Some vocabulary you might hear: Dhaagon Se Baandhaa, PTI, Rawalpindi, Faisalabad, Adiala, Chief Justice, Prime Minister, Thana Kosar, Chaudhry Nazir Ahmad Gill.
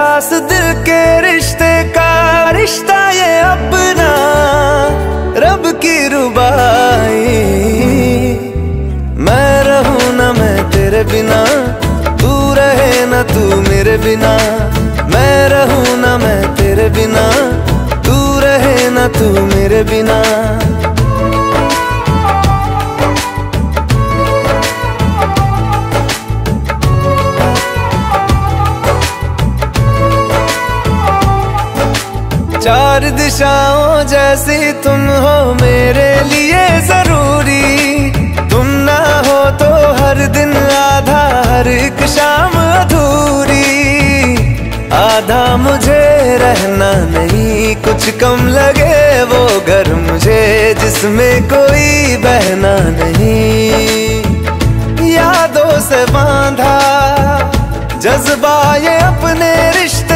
एहसास दिल के रिश्ते का, रिश्ता ये अपना रब की रुबाई। मैं रहूं ना मैं तेरे बिना, तू रहे ना तू मेरे बिना। मैं रहूं ना मैं तेरे बिना, तू रहे ना तू मेरे बिना। चार दिशाओं जैसी तुम हो मेरे लिए जरूरी, तुम ना हो तो हर दिन आधा, हर एक शाम अधूरी। आधा मुझे रहना नहीं, कुछ कम लगे वो घर मुझे, जिसमें कोई बहना नहीं। यादों से बांधा जज्बा ये अपने रिश्ते